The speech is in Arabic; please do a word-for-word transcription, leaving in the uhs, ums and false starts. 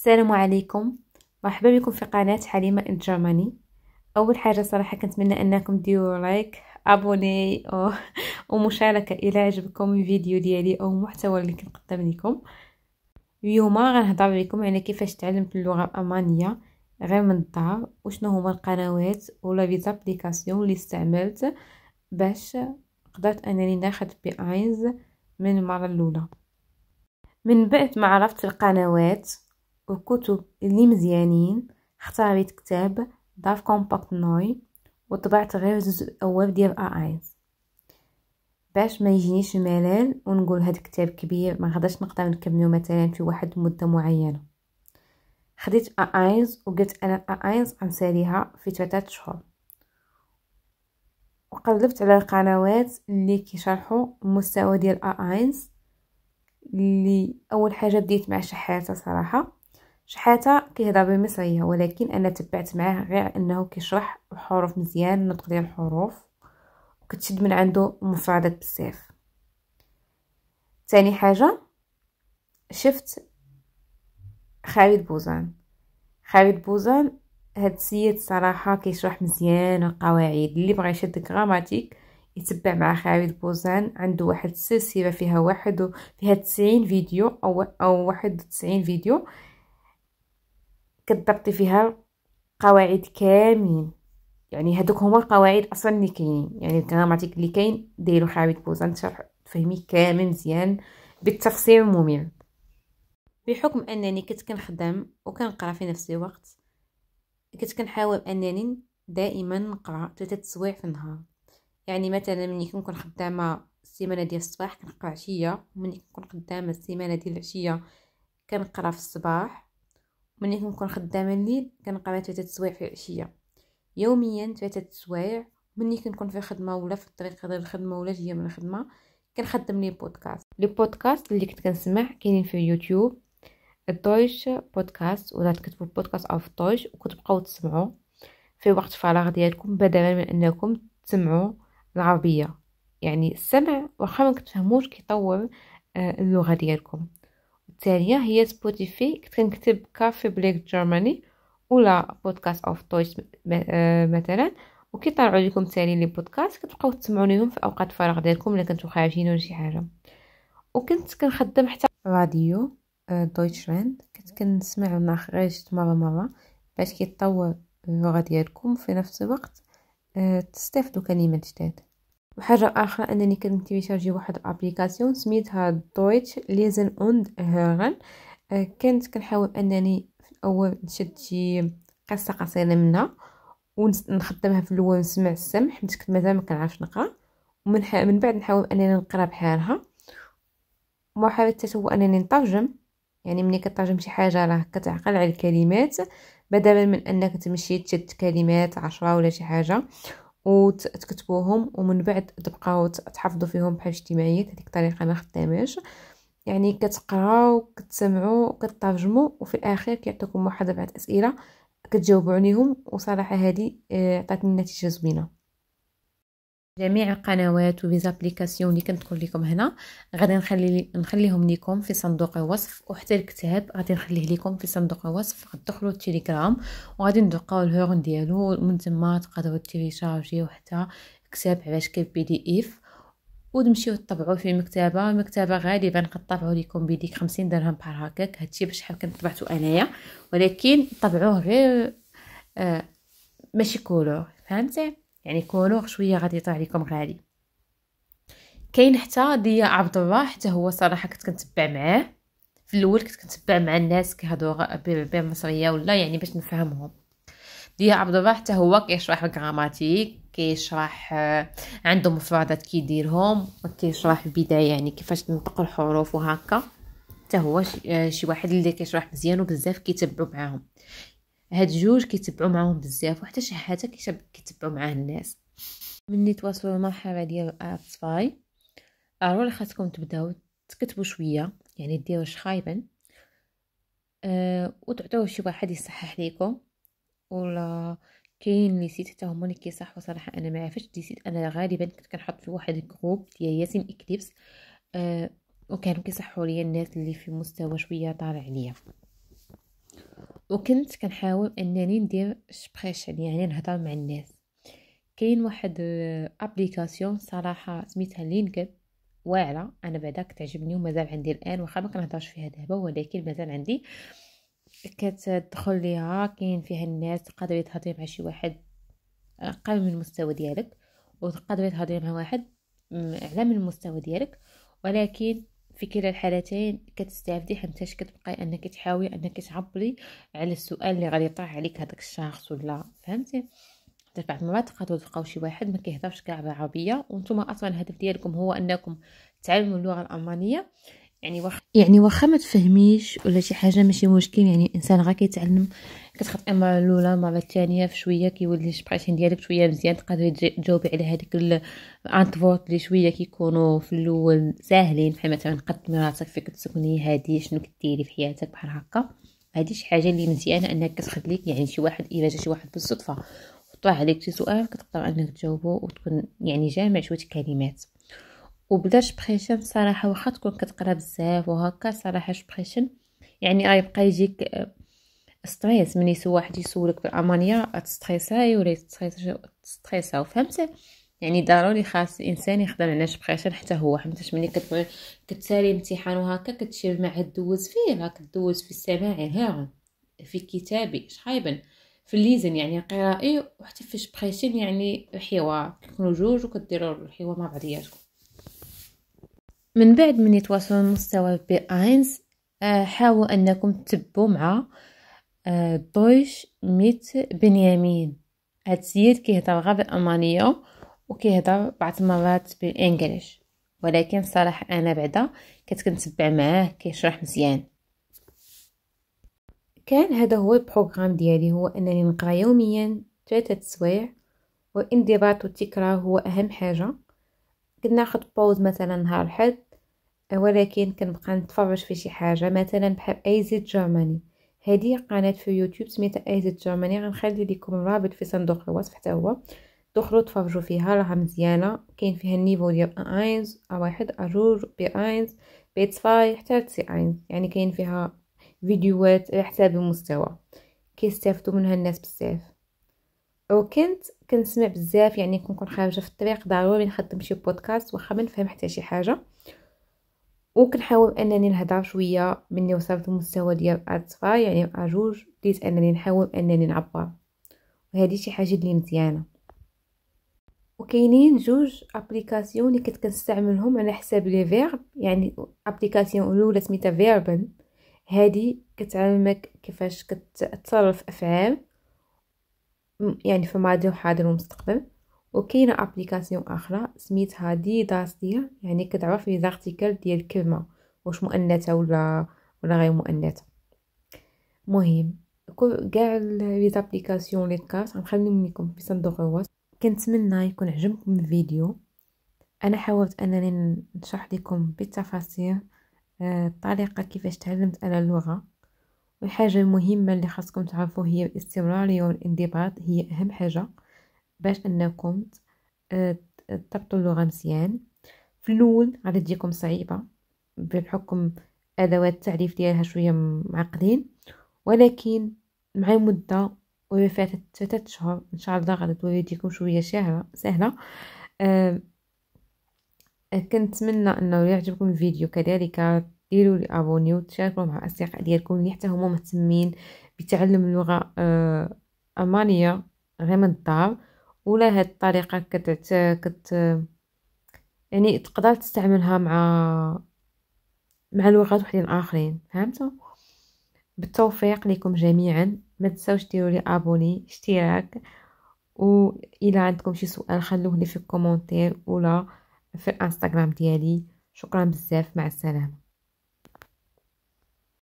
السلام عليكم، مرحبا بكم في قناة حليمة إن جرماني. أول حاجة صراحة كنتمنى أنكم ديروا لايك أبوني أو ومشاركة إلا عجبكم الفيديو ديالي أو المحتوى اللي كنقدم لكم. اليوم غنهضر لكم على كيفاش تعلمت اللغة الألمانية غير من الدار، وشنو هما القنوات ولا لي زابليكاسيون اللي استعملت باش قدرت أنني ناخد بي واحد من المرة الأولى. من بعد ما عرفت القنوات والكتب اللي مزيانين، اختاريت كتاب داف كومباكت نوي وطبعت غير الجزء الاول ديال ا واحد باش ما يجينيش ملل ونقول هذا كتاب كبير ما غاداش نقدر نكملو مثلا في واحد المده معينه. خديت ا واحد وقلت انا ا واحد غنساليها في ثلاثة شهور، وقلبت على القنوات اللي كيشرحوا المستوى ديال ا واحد. اللي اول حاجه بديت مع شحاته. صراحه شحاته كيهضر بالمصريه، ولكن انا تبعت معاه غير انه كيشرح الحروف مزيان، النطق ديال الحروف، وكتشد من عنده مفردات بزاف. ثاني حاجه شفت خالد بوزان. خالد بوزان هاد السيد صراحه كيشرح مزيان القواعد. اللي بغى يشد الجراماتيك يتبع مع خالد بوزان، عنده واحد السلسله فيها واحد فيها تسعين فيديو او او واحد وتسعين فيديو كتضبطي فيها قواعد كاملين. يعني هذوك هما القواعد اصلا اللي كاينين، يعني الجراماتيك اللي كاين دايرو خالد بوزان شرح تفهمي كامل مزيان بالتفصيل الممل. بحكم انني كنت كنخدم وكنقرا في نفس الوقت، كنت كنحاول انني دائما نقرا ثلاثه سوايع في النهار. يعني مثلا ملي كنكون خدامه السيمانه ديال الصباح كنقرا عشيه، وملي كنكون خدامه السيمانه ديال العشيه كنقرا في الصباح، وملي كنكون خدامه الليل كنقرا ثلاثه سوايع في العشيه يوميا، ثلاثه سوايع. ملي كنكون في الخدمه ولا في الطريق ديال الخدمه ولا جايه من الخدمه كنخدم لي بودكاست. لي بودكاست اللي كنت كنسمع كاينين في يوتيوب الدويتش بودكاست، ولا تكتبوا بودكاست اوف دويتش وكتبقاو تسمعوا في وقت الفراغ ديالكم بدلا من انكم تسمعوا العربيه. يعني السمع واخا ما كتفهموش كيطور اللغه ديالكم. الثانيه هي سبوتيفاي، كنت كنكتب كافي بليك جيرماني ولا بودكاست اوف دويتش مثلا، وكيطلعوا لكم تالي لي بودكاست كتبقاو تسمعوا لهم في اوقات الفراغ ديالكم الا كنتو خارجين ولا شي حاجه. وكنت كنخدم حتى راديو دويتشلاند، كنت كنسمع وناخ غير شي مره مره باش كيطور اللغه ديالكم في نفس الوقت تستافدوا كلمات جداد. وحاجه اخرى انني كنت تيشارجي واحد الابليكاسيون سميتها دويتش ليزن اوند هورن. كنت كنحاول انني في الاول نشد شي قصه قصيره منها ونخدمها في الاول نسمع السمع، حيت كنت مازال ما كنعرفش نقرا، ومن من بعد نحاول انني نقرا بحالها. ومحاولة هو انني نترجم، يعني ملي كترجم شي حاجه راه كتعقل على الكلمات بدلا من انك تمشي تشد كلمات عشرة ولا شي حاجه وتكتبوهم ومن بعد تبقاو تحفظوا فيهم بحال اجتماعيات. هذيك الطريقه ما خداماش، يعني كتقراو كتسمعوا كتترجموا وفي الاخير كيعطيكم واحد بعض اسئله كتجاوبوا عليهم. وصراحه هذه عطاتني نتيجه زوينه. جميع القنوات وبيزابليكاسيون اللي كنذكر لكم هنا غادي نخلي نخليهم لكم في صندوق الوصف، وحتى الكتاب غادي نخليه لكم في صندوق الوصف. غتدخلوا التليجرام وغادي ندقاو الهورن ديالو، ومن تما تقدروا تيليشارجيو حتى كتاب علاش كيف بي دي اف وتمشيو تطبعوا في المكتبه. المكتبه غالبا كطبعوا لكم بيديك خمسين درهم بحال هكاك، هادشي بشحال كنت طبعته انايا، ولكن طبعوه غير آه ماشي كولور، فهمتي؟ يعني كولور شويه غادي يطلع لكم غالي. كاين حتى ديا عبدالله، حتى هو صراحه كنت كنتبع معاه في الاول، كنت كنتبع مع الناس كيهضروا بالمصريه ولا يعني باش نفهمهم. ديا عبدالله حتى هو كيشرح الجراماتيك، كيشرح عنده مفردات كيديرهم، وكيشرح البدايه يعني كيفاش تنطق الحروف وهكا. حتى هو شي واحد اللي كيشرح مزيان وبزاف كيتبعوا معاهم. هاد جوج كيتبعوا معاهم بزاف، وحتى شي حاجه كيتبعوا معاه الناس. مني تواصلوا المرحله ديال سبوتيفاي ضروري خاصكم تبداو تكتبوا شويه، يعني ديروا شخايبا أه وتعطيوه شي واحد يصحح لكم. ولا كاين لي سيت حتى هما اللي كيصححوا. صراحه انا ما عرفتش دي سيت، انا غالبا كنت كنحط في واحد الجروب ديال ياسين إكليبس أه وكانوا كيصححوا ليا الناس اللي في مستوى شويه طالع عليا. وكنت كنحاول انني ندير سبريشن يعني نهضر مع الناس. كاين واحد ابليكاسيون صراحه سميتها لينغو واعره، انا بعداك تعجبني ومازال عندي الان، واخا ما كنهضرش فيها دابا ولكن مازال عندي كتدخل ليها. كاين فيها الناس قادرين تهضري مع شي واحد اقل من المستوى ديالك وتقدري تهضري مع واحد اعلى من المستوى ديالك، ولكن في كلا الحالتين كتستافدي حيتاش كتبقاي انك تحاولي انك تعبري على السؤال اللي غادي يطرح عليك هذاك الشخص، ولا فهمتي؟ حتى بعض المرات تقدروا تلقاو شي واحد ما كيهضرش كاع بالعربيه وانتما اصلا الهدف ديالكم هو انكم تعلموا اللغه الالمانيه، يعني وخ... يعني واخا ما تفهميش ولا شي حاجه ماشي مشكل، يعني الانسان غا كيتعلم. كتخطئي مره الاولى مره الثانيه في شويه كيولي الشبريشن ديالك شويه مزيان، تقدري تجاوبي على هذيك الانتفورت اللي شويه كيكونوا في الاول ساهلين، بحال مثلا قدمي راسك فين كتسكني، هادي شنو كديري في حياتك بحال هكا. هادي شي حاجه اللي مزيانه انك كتخليك يعني شي واحد الا جا شي واحد بالصدفه وطرح عليك شي سؤال كتقدر انك تجاوبه وتكون يعني جامع شويه كلمات. وبدا شبريشن صراحه واخا تكون كتقرا بزاف وهكا صراحه شبريشن يعني غيبقى يجيك ستريس ملي سوا واحد يسولك بالالمانيه تستريساي ولا تستريساو، فهمتي؟ يعني ضروري خاص الانسان يخدم على شبريشن حتى هو، حيت ملي كتبغي كتسالي امتحان وهكا كتشير مع دوز فيه، راك دوز في السماع هاغ في كتابي شحايبا في الليزن يعني قرائي، وحتى في شبريشن يعني حوار كيكونوا جوج وكديروا الحوار مع بعضياتكم. من بعد من يتواصلوا المستوى بي واحد حاولوا انكم تتبعوا مع بوش ميت بنيامين. هاد السيد كيهضر غير بالالمانيه وكيهضر بعض المرات بالانجليش، ولكن صراحه انا بعدا كنتبع معاه كيشرح مزيان. كان هذا هو البروغرام ديالي، هو انني نقرا يوميا ثلاثه السوايع، والانضباط والتكرار هو اهم حاجه. كناخد باوز مثلا نهار الحد، ولكن كنبقى نتفرج في شي حاجه مثلا بحال ايزي جيرماني، هذه قناه في يوتيوب سميتها ايزي جيرماني، غنخلي لكم الرابط في صندوق الوصف حتى هو، دخلوا تفرجوا فيها راها مزيانه. كاين فيها النيفو ديال اينز واحد اجور بي اينز بي اتنين حتى سي اينز، يعني كاين فيها فيديوهات على حساب المستوى كيستافدوا منها الناس بزاف. وكنت كنسمع بزاف يعني كنكون خارجه في الطريق ضروري نخدم شي بودكاست واخا ما نفهم حتى شي حاجه، وكنحاول انني نهضر شويه مني وصلت المستوى ديال اتفا يعني اجوج، بديت انني نحاول انني نعبر وهذه شي حاجه اللي مزيانه. وكاينين جوج ابليكاسيون اللي كنت كنستعملهم على حساب لي فيرب، يعني ابليكاسيون الاولى سميتها فيربن، هذه كتعلمك كيفاش كتتصرف افعال يعني في ماضي وحاضر ومستقبل. وكاينه ابليكاسيون اخرى سميتها دي داس دي، يعني كتعرف لي زارتيكل ديال الكلمه واش مؤنثه ولا ولا غير مؤنثه. مهم كاع لي ابليكاسيون لي كارت غنخليهم لكم في صندوق الوصف. كنتمنى يكون عجبكم الفيديو، انا حاولت انني نشرح لكم بالتفاصيل الطريقه كيفاش تعلمت انا اللغه. والحاجة المهمة اللي خاصكم تعرفوا هي الاستمرارية والانضباط، هي أهم حاجة باش أنكم تضبطوا اللغة مزيان. في الأول غادي تجيكم صعيبة بحكم أدوات التعريف ديالها شوية معقدين، ولكن مع المدة ولا فاتت ثلاثة أشهر إن شاء الله غادي تولي تجيكم شوية سهلة. أه كنتمنى أنه يعجبكم الفيديو، كذلك ديروا لي ابوني وتشاركوا مع الاصدقاء ديالكم اللي حتى هما مهتمين بتعلم اللغه الالمانيه غير من الدار. ولا هاد الطريقه كت كت يعني تقدر تستعملها مع مع لغات وحدين اخرين، فهمتوا؟ بالتوفيق لكم جميعا، ما تنساوش ديروا لي ابوني اشتراك، واذا عندكم شي سؤال خلوه لي في الكومونتير ولا في الانستغرام ديالي. شكرا بزاف، مع السلامه.